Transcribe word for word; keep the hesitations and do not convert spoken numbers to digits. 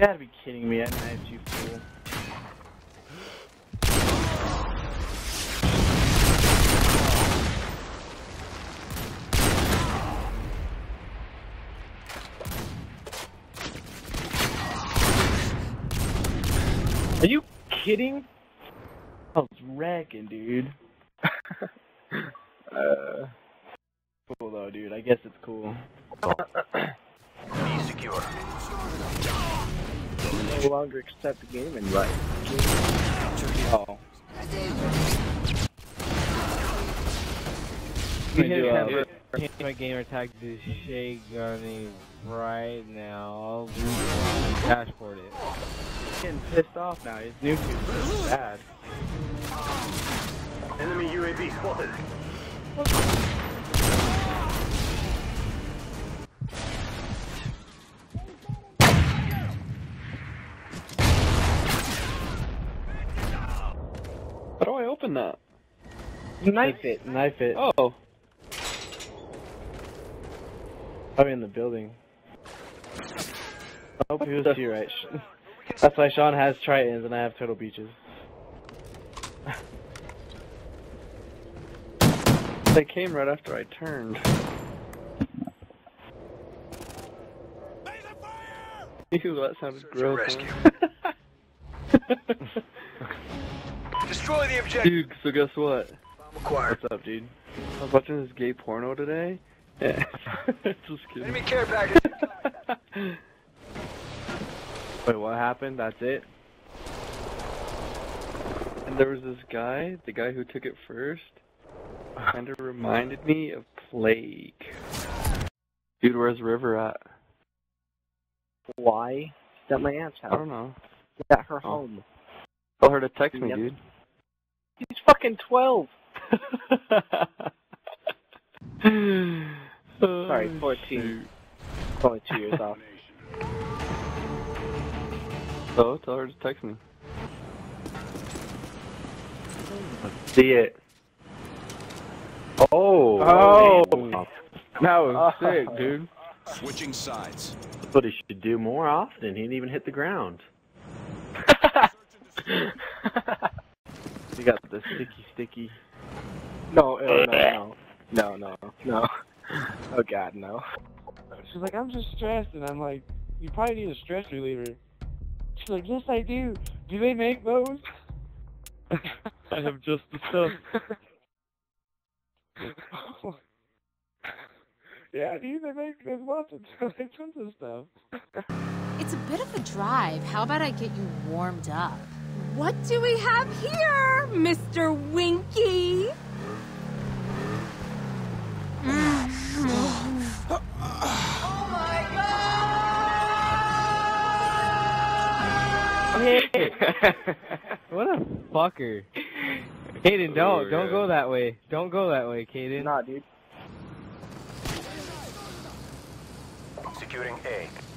You gotta be kidding me, I knifed you, fool. Are you kidding? I was wrecking, dude. uh, cool though, dude. I guess it's cool. Be secure. No longer accept the game invite. Oh. We have my gamer tag to Shea Gunny right now. I'll dashboard it. Getting pissed off now. His new team is bad. Enemy U A V spotted. How do I open that? Knife it. Knife it. Oh. Probably in the building. I hope he was to your right. That's why Sean has Tritons and I have Turtle Beaches. They came right after I turned. Ew, that sounded gross. Destroy the objective. Dude, so guess what? What's up, dude? I was watching this gay porno today. Yeah. Just kidding. Enemy care package. Wait, what happened? That's it? And there was this guy, the guy who took it first, kind of reminded me of Plague. Dude, where's River at? Why? It's at my aunt's house. I don't know. It's at her oh. home. Tell her to text me, yep. dude. He's fucking twelve! Sorry, fourteen. Probably two years off. Oh, tell her to text me. Let's see it. Oh! Oh! Man. That was oh. sick, dude. Switching sides. But he should do more often. He didn't even hit the ground. You got the sticky, sticky. No, no, no. No, no, no. Oh, God, no. She's like, I'm just stressed. And I'm like, you probably need a stress reliever. She's like, yes, I do. Do they make those? I have just the stuff. Yeah, dude, they make there's lots of tons of stuff. It's a bit of a drive. How about I get you warmed up? What do we have here, Mister Winky? Mm-hmm. What a fucker. Kayden, don't. Ooh, don't yeah. go that way. Don't go that way, Kayden. Nah, dude. Securing A.